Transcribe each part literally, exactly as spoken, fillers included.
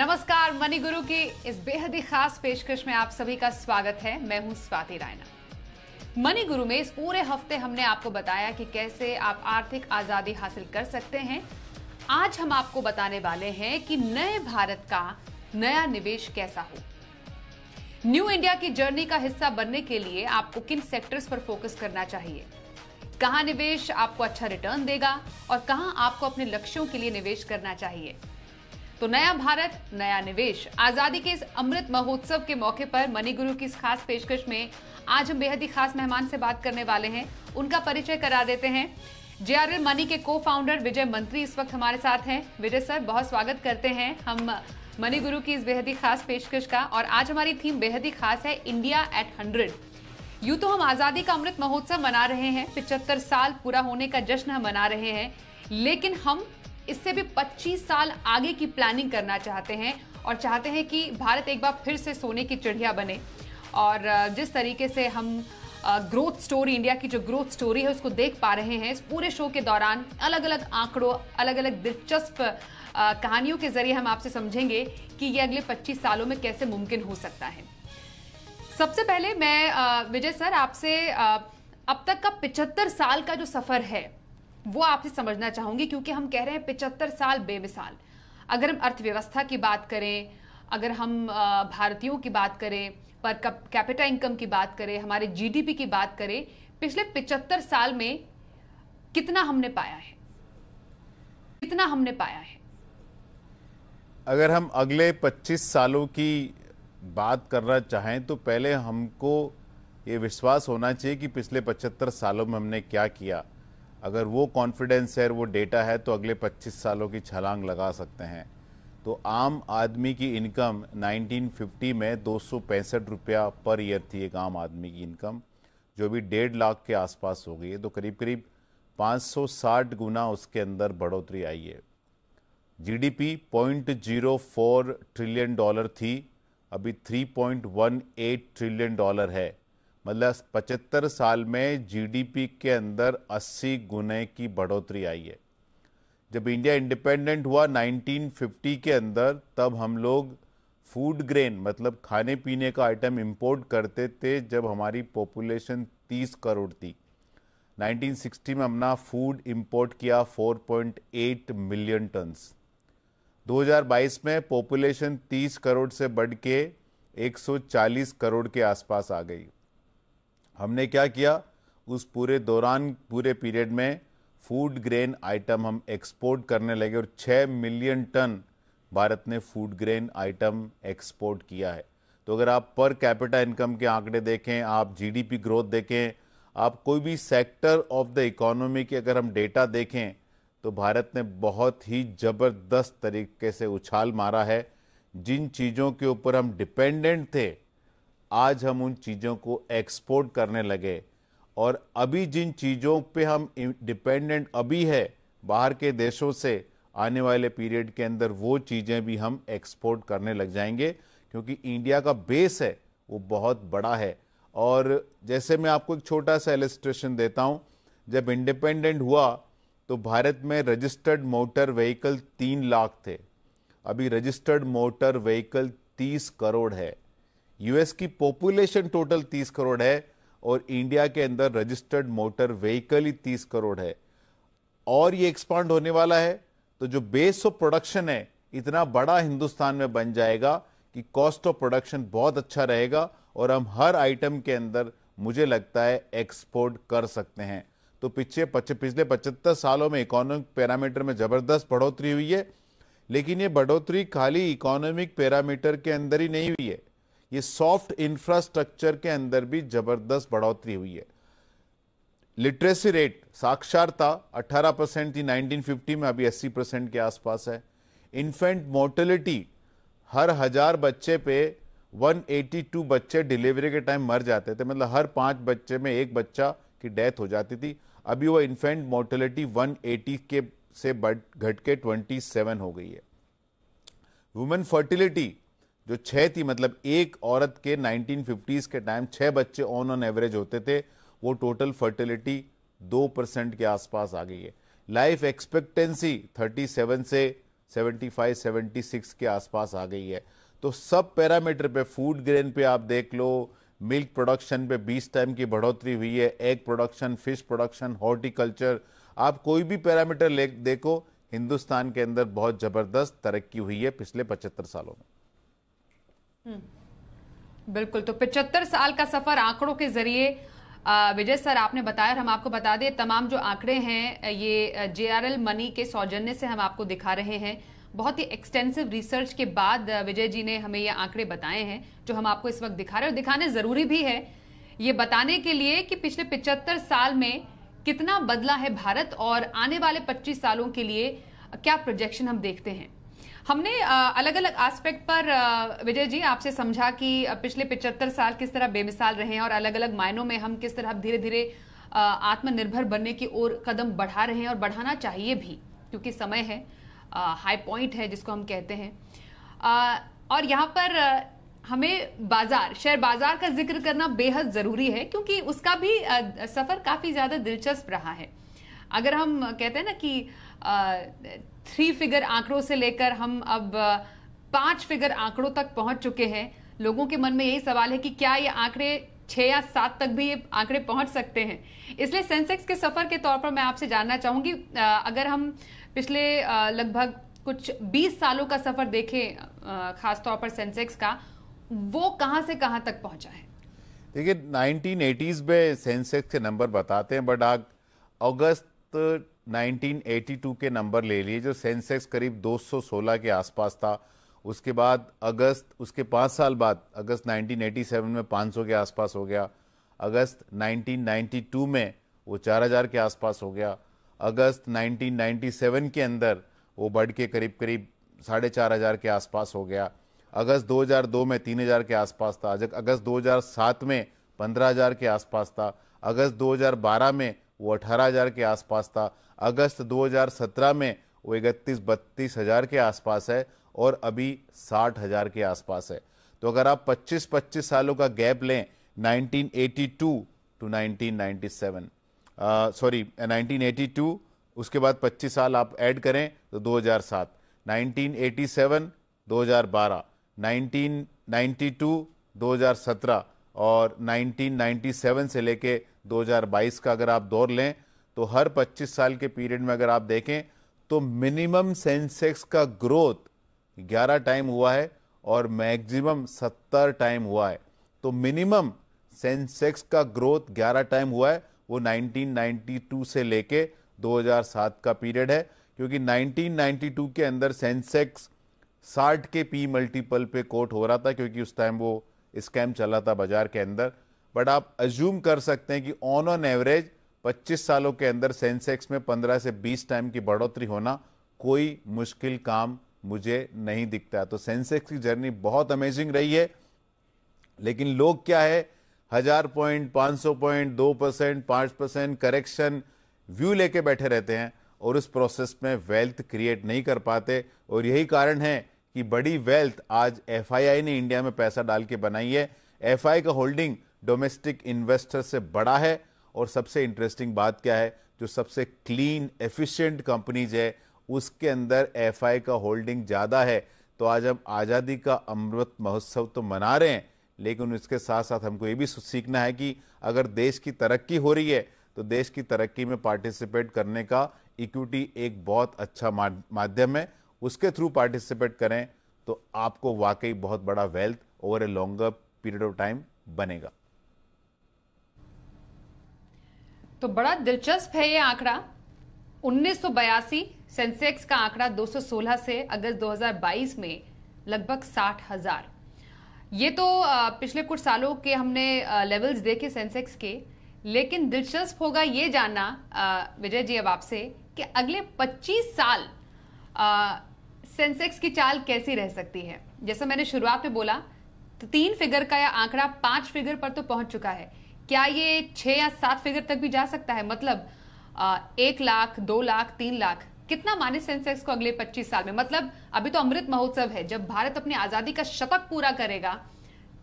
नमस्कार, मनी गुरु की इस बेहद ही खास पेशकश में आप सभी का स्वागत है। मैं हूं स्वाति रायना। मनी गुरु में इस पूरे हफ्ते हमने आपको बताया कि कैसे आप आर्थिक आजादी हासिल कर सकते हैं। आज हम आपको बताने वाले हैं कि नए भारत का नया निवेश कैसा हो। न्यू इंडिया की जर्नी का हिस्सा बनने के लिए आपको किन सेक्टर्स पर फोकस करना चाहिए, कहां निवेश आपको अच्छा रिटर्न देगा और कहां आपको अपने लक्ष्यों के लिए निवेश करना चाहिए। तो नया भारत नया निवेश, आजादी के इस अमृत महोत्सव के मौके पर मनी गुरु की इस खास पेशकश में आज हम बेहद ही खास मेहमान से बात करने वाले हैं। उनका परिचय करा देते हैं। जेआरएल मनी के को फाउंडर विजय मंत्री इस वक्त हमारे साथ हैं। विजय सर, बहुत स्वागत करते हैं हम मनी गुरु की इस बेहद ही खास पेशकश का। और आज हमारी थीम बेहद ही खास है, इंडिया एट हंड्रेड। यूं तो हम आजादी का अमृत महोत्सव मना रहे हैं, पिछहत्तर साल पूरा होने का जश्न हम मना रहे हैं, लेकिन हम इससे भी पच्चीस साल आगे की प्लानिंग करना चाहते हैं और चाहते हैं कि भारत एक बार फिर से सोने की चिड़िया बने। और जिस तरीके से हम ग्रोथ स्टोरी, इंडिया की जो ग्रोथ स्टोरी है उसको देख पा रहे हैं, इस पूरे शो के दौरान अलग अलग आंकड़ों, अलग अलग दिलचस्प कहानियों के जरिए हम आपसे समझेंगे कि ये अगले पच्चीस सालों में कैसे मुमकिन हो सकता है। सबसे पहले मैं विजय सर आपसे अब तक का पिछहत्तर साल का जो सफ़र है वो आपसे समझना चाहूंगी, क्योंकि हम कह रहे हैं पिछहत्तर साल बेमिसाल। अगर हम अर्थव्यवस्था की बात करें, अगर हम भारतीयों की बात करें, पर कैपिटा इनकम की बात करें, हमारे जीडीपी की बात करें, पिछले पिछहत्तर साल में कितना हमने पाया है, कितना हमने पाया है। अगर हम अगले पच्चीस सालों की बात करना चाहें तो पहले हमको ये विश्वास होना चाहिए कि पिछले पचहत्तर सालों में हमने क्या किया। अगर वो कॉन्फिडेंस है, वो डेटा है, तो अगले पच्चीस सालों की छलांग लगा सकते हैं। तो आम आदमी की इनकम उन्नीस सौ पचास में दो सौ पैंसठ रुपया पर ईयर थी, एक आम आदमी की इनकम, जो भी डेढ़ लाख के आसपास हो गई है। तो करीब करीब पाँच सौ साठ गुना उसके अंदर बढ़ोतरी आई है। GDP point zero four trillion dollar थी, अभी तीन पॉइंट एक आठ ट्रिलियन डॉलर है। मतलब पचहत्तर साल में जीडीपी के अंदर अस्सी गुने की बढ़ोतरी आई है। जब इंडिया इंडिपेंडेंट हुआ उन्नीस सौ पचास के अंदर, तब हम लोग फूड ग्रेन, मतलब खाने पीने का आइटम इंपोर्ट करते थे जब हमारी पॉपुलेशन तीस करोड़ थी। उन्नीस सौ साठ में हमने फूड इंपोर्ट किया चार पॉइंट आठ मिलियन टन्स। दो हज़ार बाईस में पॉपुलेशन तीस करोड़ से बढ़ के एक सौ चालीस करोड़ के आसपास आ गई। हमने क्या किया उस पूरे दौरान, पूरे पीरियड में फूड ग्रेन आइटम हम एक्सपोर्ट करने लगे और छह मिलियन टन भारत ने फूड ग्रेन आइटम एक्सपोर्ट किया है। तो अगर आप पर कैपिटा इनकम के आंकड़े देखें, आप जीडीपी ग्रोथ देखें, आप कोई भी सेक्टर ऑफ द इकोनॉमी के अगर हम डेटा देखें, तो भारत ने बहुत ही ज़बरदस्त तरीके से उछाल मारा है। जिन चीज़ों के ऊपर हम डिपेंडेंट थे, आज हम उन चीज़ों को एक्सपोर्ट करने लगे। और अभी जिन चीज़ों पे हम डिपेंडेंट अभी है बाहर के देशों से, आने वाले पीरियड के अंदर वो चीज़ें भी हम एक्सपोर्ट करने लग जाएंगे, क्योंकि इंडिया का बेस है वो बहुत बड़ा है। और जैसे मैं आपको एक छोटा सा इलस्ट्रेशन देता हूँ, जब इंडिपेंडेंट हुआ तो भारत में रजिस्टर्ड मोटर व्हीकल तीन लाख थे, अभी रजिस्टर्ड मोटर व्हीकल तीस करोड़ है। यूएस की पॉपुलेशन टोटल तीस करोड़ है और इंडिया के अंदर रजिस्टर्ड मोटर व्हीकल ही तीस करोड़ है। और ये एक्सपांड होने वाला है, तो जो बेस ऑफ प्रोडक्शन है इतना बड़ा हिंदुस्तान में बन जाएगा कि कॉस्ट ऑफ प्रोडक्शन बहुत अच्छा रहेगा और हम हर आइटम के अंदर, मुझे लगता है, एक्सपोर्ट कर सकते हैं। तो पिछले पिछले पचहत्तर सालों में इकोनॉमिक पैरामीटर में ज़बरदस्त बढ़ोतरी हुई है, लेकिन ये बढ़ोतरी खाली इकोनॉमिक पैरामीटर के अंदर ही नहीं हुई है, ये सॉफ्ट इंफ्रास्ट्रक्चर के अंदर भी जबरदस्त बढ़ोतरी हुई है। लिटरेसी रेट, साक्षरता अठारह परसेंट थी उन्नीस सौ पचास में, अभी अस्सी परसेंट के आसपास है। इन्फेंट मोर्टेलिटी, हर हजार बच्चे पे एक सौ बयासी बच्चे डिलीवरी के टाइम मर जाते थे, मतलब हर पांच बच्चे में एक बच्चा की डेथ हो जाती थी। अभी वो इन्फेंट मोर्टेलिटी एक सौ अस्सी के से बढ़ घट के सत्ताईस हो गई है। वुमेन फर्टिलिटी जो छः थी, मतलब एक औरत के उन्नीस सौ पचास के टाइम छः बच्चे ऑन ऑन एवरेज होते थे, वो टोटल फर्टिलिटी दो परसेंट के आसपास आ गई है। लाइफ एक्सपेक्टेंसी सैंतीस से सेवेंटी फाइव सेवेंटी सिक्स के आसपास आ गई है। तो सब पैरामीटर पे, फूड ग्रेन पे आप देख लो, मिल्क प्रोडक्शन पे बीस टाइम की बढ़ोतरी हुई है, egg production, fish production, horticulture, आप कोई भी पैरामीटर ले देखो, हिंदुस्तान के अंदर बहुत जबरदस्त तरक्की हुई है पिछले पचहत्तर सालों में। बिल्कुल, तो पचहत्तर साल का सफर आंकड़ों के जरिए विजय सर आपने बताया। हम आपको बता दें, तमाम जो आंकड़े हैं ये जेआरएल मनी के सौजन्य से हम आपको दिखा रहे हैं। बहुत ही एक्सटेंसिव रिसर्च के बाद विजय जी ने हमें ये आंकड़े बताए हैं जो हम आपको इस वक्त दिखा रहे हैं, और दिखाने जरूरी भी है ये बताने के लिए कि पिछले पचहत्तर साल में कितना बदला है भारत, और आने वाले पच्चीस सालों के लिए क्या प्रोजेक्शन हम देखते हैं। हमने अलग अलग एस्पेक्ट पर विजय जी आपसे समझा कि पिछले पचहत्तर साल किस तरह बेमिसाल रहे हैं, और अलग अलग मायनों में हम किस तरह धीरे धीरे आत्मनिर्भर बनने की ओर कदम बढ़ा रहे हैं, और बढ़ाना चाहिए भी क्योंकि समय है, हाई पॉइंट है जिसको हम कहते हैं। और यहाँ पर हमें बाजार, शेयर बाजार का जिक्र करना बेहद ज़रूरी है क्योंकि उसका भी सफ़र काफ़ी ज़्यादा दिलचस्प रहा है। अगर हम कहते हैं ना कि थ्री फिगर आंकड़ों से लेकर हम अब पांच फिगर आंकड़ों तक पहुंच चुके हैं, लोगों के मन में यही सवाल है कि क्या ये आंकड़े छः या सात तक भी ये आंकड़े पहुंच सकते हैं। इसलिए सेंसेक्स के सफ़र के तौर पर मैं आपसे जानना चाहूँगी, अगर हम पिछले लगभग कुछ बीस सालों का सफ़र देखें, खासतौर पर सेंसेक्स का, वो कहाँ से कहाँ तक पहुँचा है। देखिए, नाइनटीन एटीज़ में सेंसेक्स के नंबर बताते हैं, बट आज अगस्त नाइनटीन एटी टू के नंबर ले लिए जो सेंसेक्स करीब दो सौ सोलह के आसपास था। उसके बाद अगस्त, उसके पाँच साल बाद अगस्त नाइनटीन एटी सेवन में पाँच सौ के आसपास हो गया, अगस्त नाइनटीन नाइंटी टू में वो चार हज़ार के आसपास हो गया, अगस्त नाइनटीन नाइंटी सेवन के अंदर वो बढ़ के करीब करीब साढ़े चार हज़ार के आसपास हो गया, अगस्त दो हज़ार दो में तीन हज़ार के आसपास था, अगस्त दो हज़ार सात में पंद्रह हज़ार के आसपास था, अगस्त दो हज़ार बारह में वो अठारह हज़ार के आसपास था, अगस्त दो हज़ार सत्रह में वो इकतीस बत्तीस हज़ार के आसपास है, और अभी साठ हज़ार के आसपास है। तो अगर आप पच्चीस पच्चीस सालों का गैप लें, nineteen eighty two to nineteen ninety seven sorry nineteen eighty two, उसके बाद पच्चीस साल आप ऐड करें तो दो हज़ार सात, नाइनटीन एटी सेवन, दो हज़ार बारह, नाइनटीन नाइंटी टू, दो हज़ार सत्रह, और नाइनटीन नाइंटी सेवन से लेके दो हज़ार बाईस का अगर आप दौर लें, तो हर पच्चीस साल के पीरियड में अगर आप देखें तो मिनिमम सेंसेक्स का ग्रोथ ग्यारह टाइम हुआ है और मैक्सिमम सत्तर टाइम हुआ है। तो मिनिमम सेंसेक्स का ग्रोथ ग्यारह टाइम हुआ है, वो नाइनटीन नाइंटी टू से लेके दो हज़ार सात का पीरियड है, क्योंकि नाइनटीन नाइंटी टू के अंदर सेंसेक्स साठ के पी मल्टीपल पे कोट हो रहा था क्योंकि उस टाइम वो स्कैम चला था बाजार के अंदर। बट आप अज्यूम कर सकते हैं कि ऑन ऑन एवरेज पच्चीस सालों के अंदर सेंसेक्स में पंद्रह से बीस टाइम की बढ़ोतरी होना कोई मुश्किल काम मुझे नहीं दिखता। तो सेंसेक्स की जर्नी बहुत अमेजिंग रही है, लेकिन लोग क्या है, हजार पॉइंट, पाँच सौ पॉइंट, दो परसेंट, पाँच परसेंट करेक्शन व्यू लेके बैठे रहते हैं और उस प्रोसेस में वेल्थ क्रिएट नहीं कर पाते। और यही कारण है कि बड़ी वेल्थ आज एफआईआई ने इंडिया में पैसा डाल के बनाई है। एफआईआई का होल्डिंग डोमेस्टिक इन्वेस्टर से बड़ा है, और सबसे इंटरेस्टिंग बात क्या है, जो सबसे क्लीन एफिशिएंट कंपनीज है उसके अंदर एफआईआई का होल्डिंग ज़्यादा है। तो आज हम आज़ादी का अमृत महोत्सव तो मना रहे हैं, लेकिन उसके साथ साथ हमको ये भी सीखना है कि अगर देश की तरक्की हो रही है तो देश की तरक्की में पार्टिसिपेट करने का इक्विटी एक बहुत अच्छा माध्यम है। उसके थ्रू पार्टिसिपेट करें तो आपको वाकई बहुत बड़ा wealth over a longer period of time बनेगा। तो बड़ा दिलचस्प है ये आंकड़ा, उन्नीस सौ बयासी सेंसेक्स का आंकड़ा दो सौ सोलह से अगस्त दो हज़ार बाईस में लगभग साठ हज़ार। ये तो पिछले कुछ सालों के हमने लेवल्स देखे सेंसेक्स के, लेकिन दिलचस्प होगा ये जानना विजय जी अब आपसे कि अगले पच्चीस साल सेंसेक्स की चाल कैसी रह सकती है। जैसा मैंने शुरुआत में बोला, तो तीन फिगर का या आंकड़ा पांच फिगर पर तो पहुंच चुका है, क्या ये छः या सात फिगर तक भी जा सकता है? मतलब आ, एक लाख, दो लाख, तीन लाख कितना माने सेंसेक्स को अगले पच्चीस साल में? मतलब अभी तो अमृत महोत्सव है, जब भारत अपनी आज़ादी का शतक पूरा करेगा,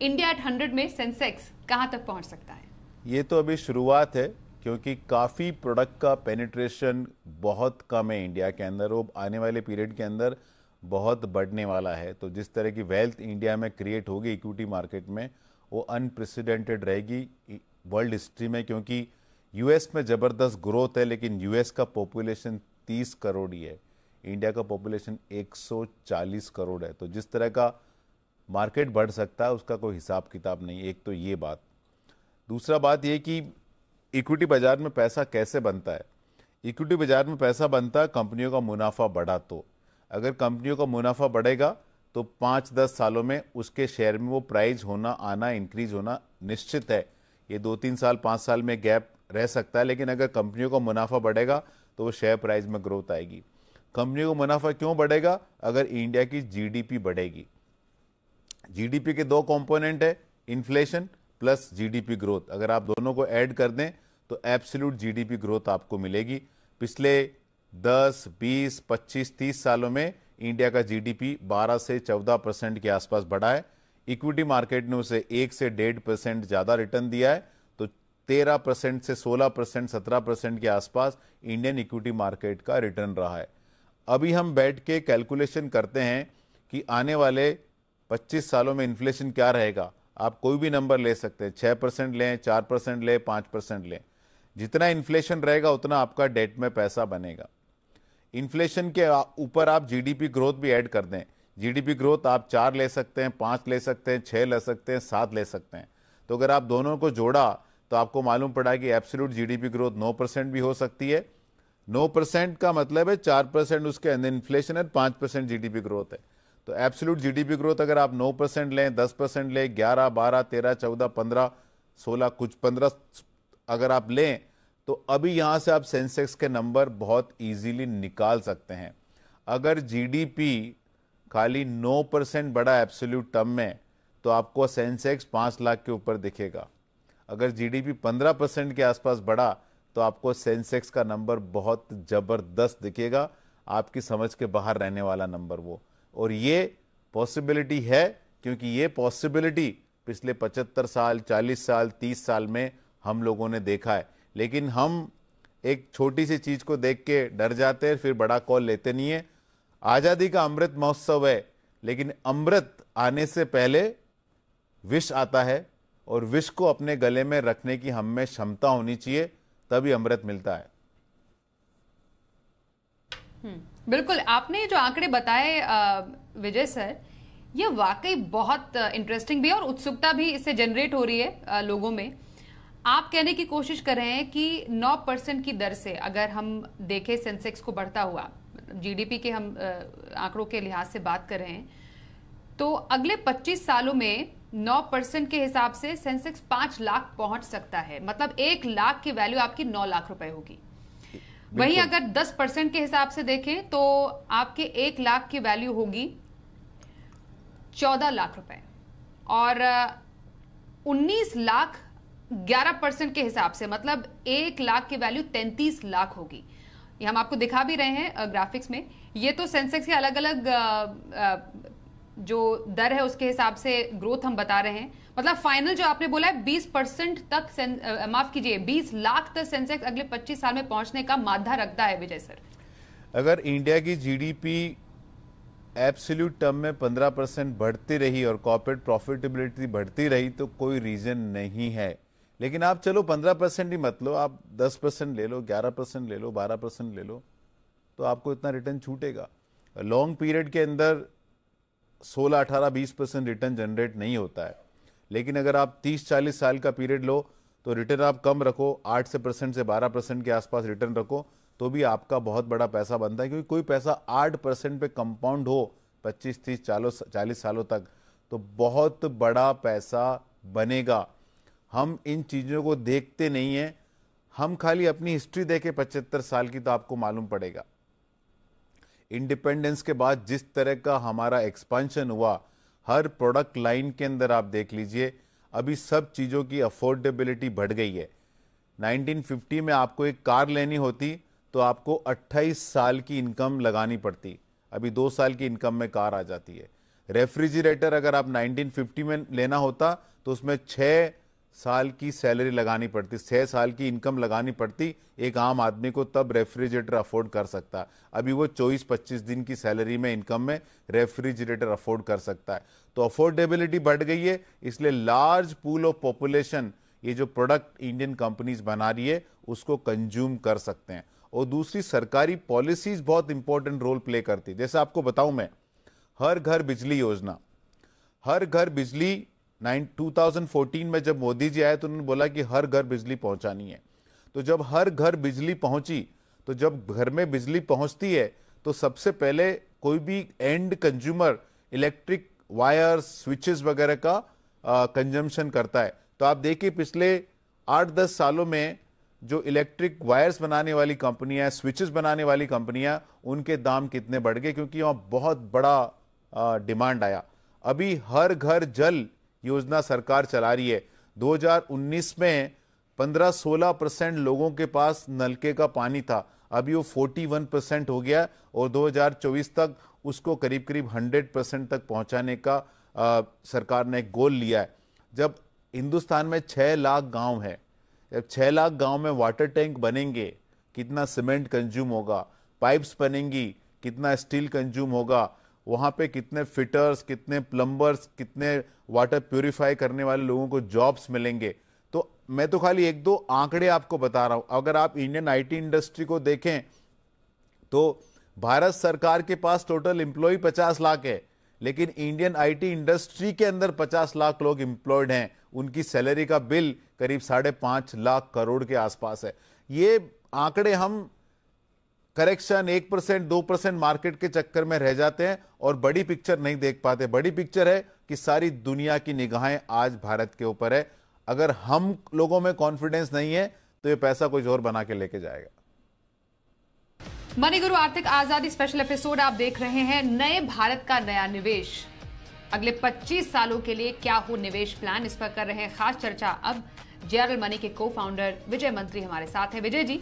इंडिया एट हंड्रेड में सेंसेक्स कहाँ तक पहुँच सकता है? ये तो अभी शुरुआत है, क्योंकि काफ़ी प्रोडक्ट का पेनिट्रेशन बहुत कम है इंडिया के अंदर। वो आने वाले पीरियड के अंदर बहुत बढ़ने वाला है। तो जिस तरह की वेल्थ इंडिया में क्रिएट होगी इक्विटी मार्केट में, वो अनप्रेसिडेंटेड रहेगी वर्ल्ड हिस्ट्री में, क्योंकि यूएस में ज़बरदस्त ग्रोथ है, लेकिन यूएस का पॉपुलेशन तीस करोड़ ही है, इंडिया का पॉपुलेशन एक सौ चालीस करोड़ है। तो जिस तरह का मार्केट बढ़ सकता है उसका कोई हिसाब किताब नहीं। एक तो ये बात, दूसरा बात ये कि इक्विटी बाज़ार में पैसा कैसे बनता है। इक्विटी बाज़ार में पैसा बनता है कंपनियों का मुनाफा बढ़ा तो। अगर कंपनियों का मुनाफा बढ़ेगा तो पाँच दस सालों में उसके शेयर में वो प्राइस होना आना इंक्रीज होना निश्चित है। ये दो तीन साल पाँच साल में गैप रह सकता है, लेकिन अगर कंपनियों का मुनाफा बढ़ेगा तो वो शेयर प्राइस में ग्रोथ आएगी। कंपनियों का मुनाफा क्यों बढ़ेगा? अगर इंडिया की जीडीपी बढ़ेगी। जीडीपी के दो कंपोनेंट है, इन्फ्लेशन प्लस जीडीपी ग्रोथ। अगर आप दोनों को ऐड कर दें तो एब्सोल्यूट जीडीपी ग्रोथ आपको मिलेगी। पिछले दस, बीस, पच्चीस, तीस सालों में इंडिया का जीडीपी बारह से चौदह परसेंट के आसपास बढ़ा है। इक्विटी मार्केट ने उसे एक से डेढ़ परसेंट ज़्यादा रिटर्न दिया है, तो तेरह परसेंट से सोलह परसेंट, सत्रह परसेंट के आसपास इंडियन इक्विटी मार्केट का रिटर्न रहा है। अभी हम बैठ के कैलकुलेशन करते हैं कि आने वाले पच्चीस सालों में इन्फ्लेशन क्या रहेगा। आप कोई भी नंबर ले सकते हैं, छः परसेंट लें, चार परसेंट लें, पाँच परसेंट लें, जितना इन्फ्लेशन रहेगा उतना आपका डेट में पैसा बनेगा। इन्फ्लेशन के ऊपर आप जीडीपी ग्रोथ भी ऐड कर दें। जीडीपी ग्रोथ आप चार ले सकते हैं, पाँच ले सकते हैं, छः ले सकते हैं, सात ले सकते हैं। तो अगर आप दोनों को जोड़ा तो आपको मालूम पड़ा कि एब्सोल्यूट जीडीपी ग्रोथ नौ परसेंट भी हो सकती है। नौ परसेंट का मतलब है चार परसेंट उसके अंदर इन्फ्लेशन है, पाँच परसेंट जीडीपी ग्रोथ है। तो एब्सोल्यूट जीडीपी ग्रोथ अगर आप नौ परसेंट लें, दस परसेंट लें, ग्यारह, बारह, तेरह, चौदह, पंद्रह, सोलह, कुछ पंद्रह अगर आप लें, तो अभी यहाँ से आप सेंसेक्स के नंबर बहुत इजीली निकाल सकते हैं। अगर जीडीपी खाली नौ परसेंट बढ़ा एब्सोल्यूट टर्म में तो आपको सेंसेक्स पाँच लाख के ऊपर दिखेगा। अगर जीडीपी पंद्रह परसेंट के आसपास बढ़ा तो आपको सेंसेक्स का नंबर बहुत ज़बरदस्त दिखेगा, आपकी समझ के बाहर रहने वाला नंबर वो। और ये पॉसिबिलिटी है, क्योंकि ये पॉसिबिलिटी पिछले पचहत्तर साल, चालीस साल, तीस साल में हम लोगों ने देखा है। लेकिन हम एक छोटी सी चीज़ को देख के डर जाते हैं, फिर बड़ा कॉल लेते नहीं है। आज़ादी का अमृत महोत्सव है, लेकिन अमृत आने से पहले विष आता है, और विष को अपने गले में रखने की हम में क्षमता होनी चाहिए, तभी अमृत मिलता है। बिल्कुल, आपने जो आंकड़े बताए विजय सर, ये वाकई बहुत इंटरेस्टिंग भी है और उत्सुकता भी इससे जनरेट हो रही है लोगों में। आप कहने की कोशिश कर रहे हैं कि नौ परसेंट की दर से अगर हम देखें सेंसेक्स को बढ़ता हुआ, जीडीपी के हम आंकड़ों के लिहाज से बात कर रहे हैं, तो अगले पच्चीस सालों में नौ परसेंट के हिसाब से सेंसेक्स पाँच लाख पहुंच सकता है। मतलब एक लाख की वैल्यू आपकी नौ लाख रुपए होगी। वहीं अगर दस परसेंट के हिसाब से देखें तो आपके एक लाख की वैल्यू होगी चौदह लाख रुपए, और उन्नीस लाख ग्यारह परसेंट के हिसाब से, मतलब एक लाख की वैल्यू तैंतीस लाख होगी। ये हम आपको दिखा भी रहे हैं ग्राफिक्स में। ये तो सेंसेक्स के अलग अलग जो दर है उसके हिसाब से ग्रोथ हम बता रहे हैं। मतलब फाइनल जो आपने बोला है बीस परसेंट तक, माफ कीजिए बीस लाख तक सेंसेक्स अगले पच्चीस साल में पहुंचने का मादा रखता है विजय सर। अगर इंडिया की जीडीपी एब्सोल्यूट टर्म में पंद्रह परसेंट बढ़ती रही और कॉर्पोरेट प्रॉफिटेबिलिटी बढ़ती रही तो कोई रीजन नहीं है। लेकिन आप चलो पंद्रह परसेंट ही मत लो, आप दस परसेंट ले लो, ग्यारह परसेंट ले लो, बारह परसेंट ले लो, तो आपको इतना रिटर्न छूटेगा। लॉन्ग पीरियड के अंदर सोलह, अठारह, बीस परसेंट रिटर्न जनरेट नहीं होता है। लेकिन अगर आप तीस, चालीस साल का पीरियड लो तो रिटर्न आप कम रखो, आठ से परसेंट से बारह परसेंट के आसपास रिटर्न रखो, तो भी आपका बहुत बड़ा पैसा बनता है। क्योंकि कोई पैसा आठ परसेंट पे कंपाउंड हो पच्चीस, तीस, चालीस सालों तक, तो बहुत बड़ा पैसा बनेगा। हम इन चीज़ों को देखते नहीं हैं, हम खाली अपनी हिस्ट्री देखें पचहत्तर साल की तो आपको मालूम पड़ेगा। इंडिपेंडेंस के बाद जिस तरह का हमारा एक्सपेंशन हुआ, हर प्रोडक्ट लाइन के अंदर आप देख लीजिए, अभी सब चीज़ों की अफोर्डेबिलिटी बढ़ गई है। नाइनटीन फिफ्टी में आपको एक कार लेनी होती तो आपको अट्ठाईस साल की इनकम लगानी पड़ती, अभी दो साल की इनकम में कार आ जाती है। रेफ्रिजरेटर अगर आप नाइनटीन फिफ्टी में लेना होता तो उसमें छः साल की सैलरी लगानी पड़ती, छः साल की इनकम लगानी पड़ती एक आम आदमी को, तब रेफ्रिजरेटर अफोर्ड कर सकता। अभी वो चौबीस पच्चीस दिन की सैलरी में इनकम में रेफ्रिजरेटर अफोर्ड कर सकता है। तो अफोर्डेबिलिटी बढ़ गई है, इसलिए लार्ज पूल ऑफ पॉपुलेशन ये जो प्रोडक्ट इंडियन कंपनीज बना रही है उसको कंज्यूम कर सकते हैं। और दूसरी, सरकारी पॉलिसीज बहुत इंपॉर्टेंट रोल प्ले करती है। जैसे आपको बताऊं मैं, हर घर बिजली योजना, हर घर बिजली दो हज़ार चौदह में जब मोदी जी आए तो उन्होंने बोला कि हर घर बिजली पहुंचानी है। तो जब हर घर बिजली पहुंची, तो जब घर में बिजली पहुंचती है तो सबसे पहले कोई भी end consumer electric wires, switches वगैरह का कंजम्पशन करता है। तो आप देखिए पिछले आठ दस सालों में जो इलेक्ट्रिक वायर्स बनाने वाली कंपनियां, स्विचेस बनाने वाली कंपनियां, उनके दाम कितने बढ़ गए, क्योंकि वहाँ बहुत बड़ा डिमांड आया। अभी हर घर जल योजना सरकार चला रही है। दो हज़ार उन्नीस में पंद्रह सोलह परसेंट लोगों के पास नलके का पानी था, अभी वो इकतालीस परसेंट हो गया और दो हज़ार चौबीस तक उसको करीब करीब सौ परसेंट तक पहुंचाने का आ, सरकार ने गोल लिया है। जब हिंदुस्तान में छह लाख गांव है, जब छह लाख गांव में वाटर टैंक बनेंगे, कितना सीमेंट कंज्यूम होगा, पाइप्स बनेंगी, कितना स्टील कंज्यूम होगा, वहाँ पे कितने फिटर्स, कितने प्लम्बर्स, कितने वाटर प्योरीफाई करने वाले लोगों को जॉब्स मिलेंगे। तो मैं तो खाली एक दो आंकड़े आपको बता रहा हूँ। अगर आप इंडियन आईटी इंडस्ट्री को देखें तो भारत सरकार के पास टोटल एम्प्लॉय पचास लाख है, लेकिन इंडियन आईटी इंडस्ट्री के अंदर पचास लाख लोग एम्प्लॉयड हैं। उनकी सैलरी का बिल करीब साढ़े पाँच लाख करोड़ के आसपास है। ये आंकड़े हम करेक्शन एक परसेंट दो परसेंट मार्केट के चक्कर में रह जाते हैं और बड़ी पिक्चर नहीं देख पाते। बड़ी पिक्चर है कि सारी दुनिया की निगाहें आज भारत के ऊपर है। अगर हम लोगों में कॉन्फिडेंस नहीं है तो ये पैसा कुछ और बना के लेके जाएगा। मणिगुरु आर्थिक आजादी स्पेशल एपिसोड आप देख रहे हैं। नए भारत का नया निवेश, अगले पच्चीस सालों के लिए क्या हो निवेश प्लान, इस पर कर रहे हैं खास चर्चा। अब जेआरएल मनी के को फाउंडर विजय मंत्री हमारे साथ है। विजय जी,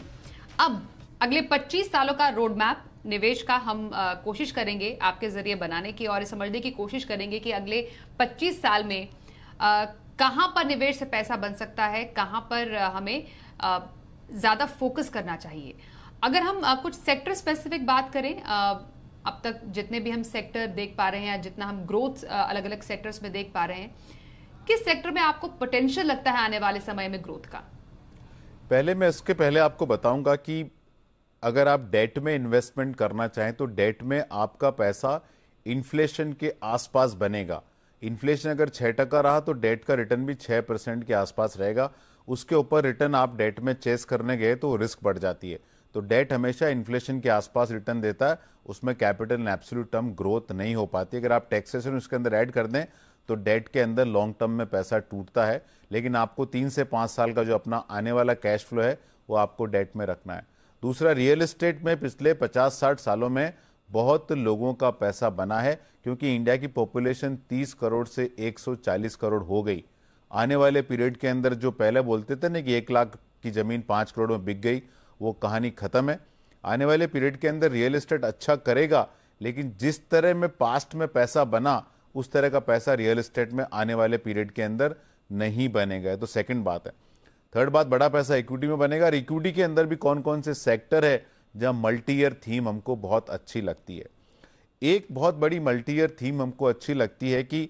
अब अगले पच्चीस सालों का रोड मैप निवेश का हम आ, कोशिश करेंगे आपके जरिए बनाने की और समझने की कोशिश करेंगे कि अगले पच्चीस साल में आ, कहां पर निवेश से पैसा बन सकता है, कहां पर आ, हमें ज़्यादा फोकस करना चाहिए। अगर हम आ, कुछ सेक्टर स्पेसिफिक बात करें, आ, अब तक जितने भी हम सेक्टर देख पा रहे हैं या जितना हम ग्रोथ अलग अलग सेक्टर्स में देख पा रहे हैं, किस सेक्टर में आपको पोटेंशियल लगता है आने वाले समय में ग्रोथ का? पहले मैं इसके पहले आपको बताऊंगा कि अगर आप डेट में इन्वेस्टमेंट करना चाहें तो डेट में आपका पैसा इन्फ्लेशन के आसपास बनेगा। इन्फ्लेशन अगर छः टका रहा तो डेट का रिटर्न भी छः परसेंट के आसपास रहेगा। उसके ऊपर रिटर्न आप डेट में चेस करने गए तो रिस्क बढ़ जाती है। तो डेट हमेशा इन्फ्लेशन के आसपास रिटर्न देता है, उसमें capital and absolute term growth नहीं हो पाती। अगर आप टैक्सेशन उसके अंदर ऐड कर दें तो डेट के अंदर लॉन्ग टर्म में पैसा टूटता है, लेकिन आपको तीन से पाँच साल का जो अपना आने वाला कैश फ्लो है वो आपको डेट में रखना है। दूसरा, रियल एस्टेट में पिछले पचास साठ सालों में बहुत लोगों का पैसा बना है, क्योंकि इंडिया की पॉपुलेशन तीस करोड़ से एक सौ चालीस करोड़ हो गई। आने वाले पीरियड के अंदर जो पहले बोलते थे ना कि एक लाख की ज़मीन पाँच करोड़ में बिक गई, वो कहानी ख़त्म है। आने वाले पीरियड के अंदर रियल एस्टेट अच्छा करेगा, लेकिन जिस तरह में पास्ट में पैसा बना उस तरह का पैसा रियल एस्टेट में आने वाले पीरियड के अंदर नहीं बनेगा। तो सेकेंड बात है। थर्ड बात, बड़ा पैसा इक्विटी में बनेगा। और इक्विटी के अंदर भी कौन कौन से सेक्टर है जहाँ मल्टी ईयर थीम हमको बहुत अच्छी लगती है। एक बहुत बड़ी मल्टी ईयर थीम हमको अच्छी लगती है कि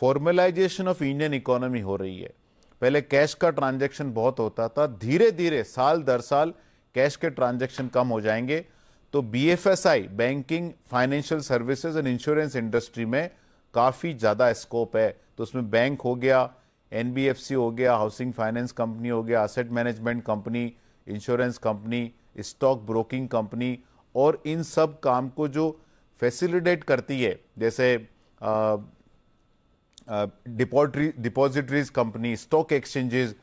फॉर्मलाइजेशन ऑफ इंडियन इकोनॉमी हो रही है। पहले कैश का ट्रांजैक्शन बहुत होता था, धीरे धीरे साल दर साल कैश के ट्रांजैक्शन कम हो जाएंगे। तो B F S I, banking, financial services and insurance industry में काफ़ी ज़्यादा स्कोप है। तो उसमें बैंक हो गया, एन बी एफ सी हो गया, हाउसिंग फाइनेंस कंपनी हो गया, asset management company, insurance company, stock broking company, और इन सब काम को जो फैसिलिटेट करती है, जैसे depository depositories company, stock exchanges,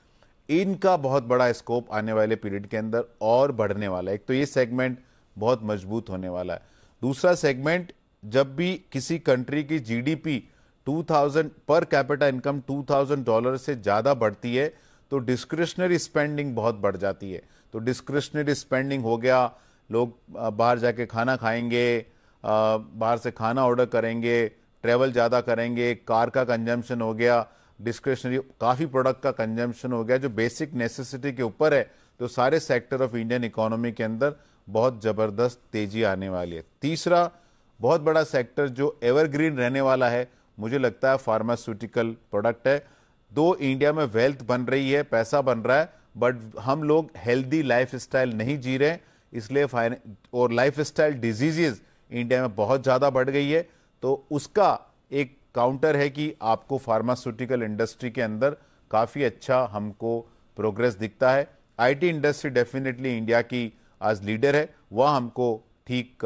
इनका बहुत बड़ा स्कोप आने वाले पीरियड के अंदर और बढ़ने वाला है। एक तो ये सेगमेंट बहुत मजबूत होने वाला है। दूसरा सेगमेंट, जब भी किसी कंट्री की जी डी पी दो हज़ार पर कैपिटा इनकम दो हज़ार डॉलर से ज़्यादा बढ़ती है तो डिस्क्रिशनरी स्पेंडिंग बहुत बढ़ जाती है। तो डिस्क्रिशनरी स्पेंडिंग हो गया, लोग बाहर जाके खाना खाएंगे, बाहर से खाना ऑर्डर करेंगे, ट्रैवल ज़्यादा करेंगे, कार का कंजम्पशन हो गया, डिस्क्रिशनरी काफ़ी प्रोडक्ट का कंजम्पशन हो गया जो बेसिक नेसेसिटी के ऊपर है, तो सारे सेक्टर ऑफ इंडियन इकोनॉमी के अंदर बहुत ज़बरदस्त तेजी आने वाली है। तीसरा बहुत बड़ा सेक्टर जो एवरग्रीन रहने वाला है मुझे लगता है फार्मास्यूटिकल प्रोडक्ट है। दो इंडिया में वेल्थ बन रही है, पैसा बन रहा है, बट हम लोग हेल्दी लाइफस्टाइल नहीं जी रहे, इसलिए फाइन और लाइफस्टाइल डिजीजेज इंडिया में बहुत ज़्यादा बढ़ गई है। तो उसका एक काउंटर है कि आपको फार्मास्यूटिकल इंडस्ट्री के अंदर काफ़ी अच्छा हमको प्रोग्रेस दिखता है। आईटी इंडस्ट्री डेफिनेटली इंडिया की आज लीडर है, वह हमको ठीक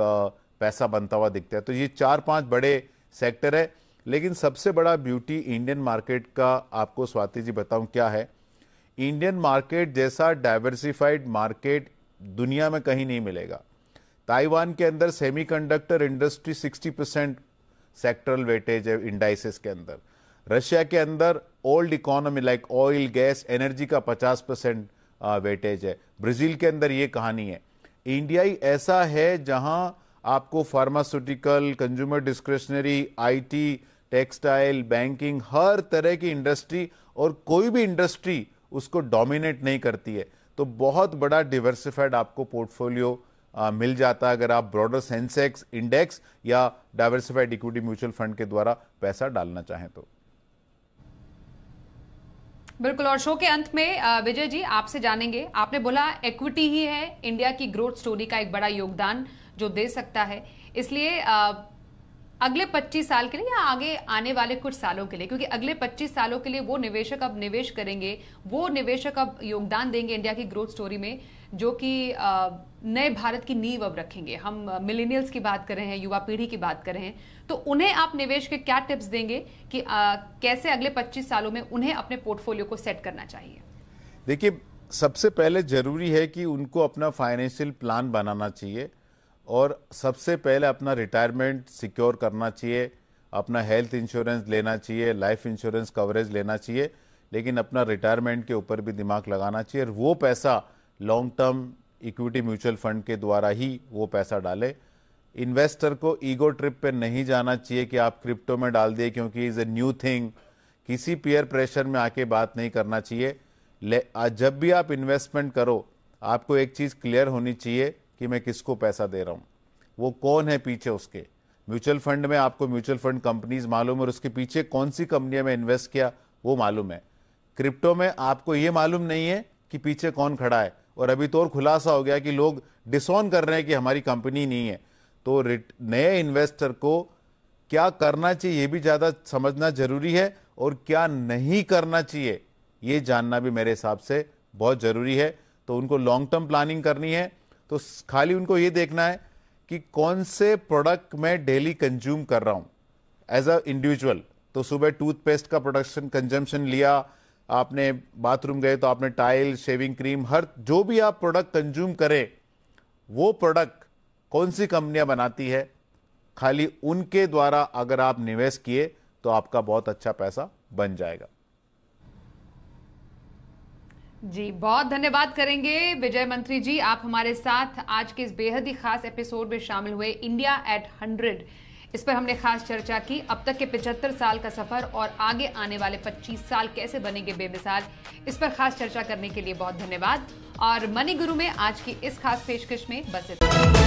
पैसा बनता हुआ दिखता है। तो ये चार पांच बड़े सेक्टर है, लेकिन सबसे बड़ा ब्यूटी इंडियन मार्केट का आपको स्वाति जी बताऊं क्या है। इंडियन मार्केट जैसा डाइवर्सिफाइड मार्केट दुनिया में कहीं नहीं मिलेगा। ताइवान के अंदर सेमीकंडक्टर इंडस्ट्री साठ परसेंट सेक्टरल वेटेज है इंडाइसेस के अंदर। रशिया के अंदर old economy like oil, gas, energy का पचास परसेंट वेटेज है। ब्राज़ील के अंदर ये कहानी है। इंडिया ही ऐसा है जहां आपको pharmaceutical, consumer discretionary, IT, textile, banking, हर तरह की इंडस्ट्री और कोई भी इंडस्ट्री उसको डोमिनेट नहीं करती है। तो बहुत बड़ा डिवर्सिफाइड आपको पोर्टफोलियो आ, मिल जाता है अगर आप ब्रॉडर सेंसेक्स इंडेक्स या डाइवर्सिफाइड इक्विटी म्यूचुअल फंड के द्वारा पैसा डालना चाहें तो। बिल्कुल। और शो के अंत में विजय जी आपसे जानेंगे, आपने बोला इक्विटी ही है इंडिया की ग्रोथ स्टोरी का एक बड़ा योगदान जो दे सकता है, इसलिए अगले पच्चीस साल के लिए या आगे आने वाले कुछ सालों के लिए, क्योंकि अगले पच्चीस सालों के लिए वो निवेशक अब निवेश करेंगे, वो निवेशक अब योगदान देंगे इंडिया की ग्रोथ स्टोरी में, जो कि नए भारत की नींव अब रखेंगे। हम मिलेनियल्स की बात कर रहे हैं, युवा पीढ़ी की बात कर रहे हैं, तो उन्हें आप निवेश के क्या टिप्स देंगे कि आ, कैसे अगले पच्चीस सालों में उन्हें अपने पोर्टफोलियो को सेट करना चाहिए? देखिए, सबसे पहले जरूरी है कि उनको अपना फाइनेंशियल प्लान बनाना चाहिए और सबसे पहले अपना रिटायरमेंट सिक्योर करना चाहिए, अपना हेल्थ इंश्योरेंस लेना चाहिए, लाइफ इंश्योरेंस कवरेज लेना चाहिए, लेकिन अपना रिटायरमेंट के ऊपर भी दिमाग लगाना चाहिए और वो पैसा long term equity mutual fund के द्वारा ही वो पैसा डाले। इन्वेस्टर को ईगो ट्रिप पे नहीं जाना चाहिए कि आप क्रिप्टो में डाल दिए क्योंकि इज़ ए न्यू थिंग। किसी पीयर प्रेशर में आके बात नहीं करना चाहिए। जब भी आप इन्वेस्टमेंट करो आपको एक चीज़ क्लियर होनी चाहिए कि मैं किसको पैसा दे रहा हूँ, वो कौन है पीछे उसके। म्यूचुअल फंड में आपको म्यूचुअल फंड कंपनीज मालूम और उसके पीछे कौन सी कंपनियाँ में इन्वेस्ट किया वो मालूम है। क्रिप्टो में आपको ये मालूम नहीं है कि पीछे कौन खड़ा है, और अभी तो और खुलासा हो गया कि लोग डिसऑन कर रहे हैं कि हमारी कंपनी नहीं है। तो नए इन्वेस्टर को क्या करना चाहिए ये भी ज़्यादा समझना जरूरी है और क्या नहीं करना चाहिए ये जानना भी मेरे हिसाब से बहुत ज़रूरी है। तो उनको लॉन्ग टर्म प्लानिंग करनी है, तो खाली उनको ये देखना है कि कौन से प्रोडक्ट मैं डेली कंज्यूम कर रहा हूँ एज अ इंडिविजुअल। तो सुबह टूथपेस्ट का प्रोडक्शन कंजम्पशन लिया, आपने बाथरूम गए तो आपने टाइल, शेविंग क्रीम, हर जो भी आप प्रोडक्ट कंज्यूम करें वो प्रोडक्ट कौन सी कंपनियां बनाती है, खाली उनके द्वारा अगर आप निवेश किए तो आपका बहुत अच्छा पैसा बन जाएगा। जी, बहुत धन्यवाद करेंगे विजय मंत्री जी, आप हमारे साथ आज के इस बेहद ही खास एपिसोड में शामिल हुए। इंडिया एट हंड्रेड, इस पर हमने खास चर्चा की। अब तक के पचहत्तर साल का सफर और आगे आने वाले पच्चीस साल कैसे बनेंगे बेमिसाल, इस पर खास चर्चा करने के लिए बहुत धन्यवाद। और मनी गुरु में आज की इस खास पेशकश में बस इतना।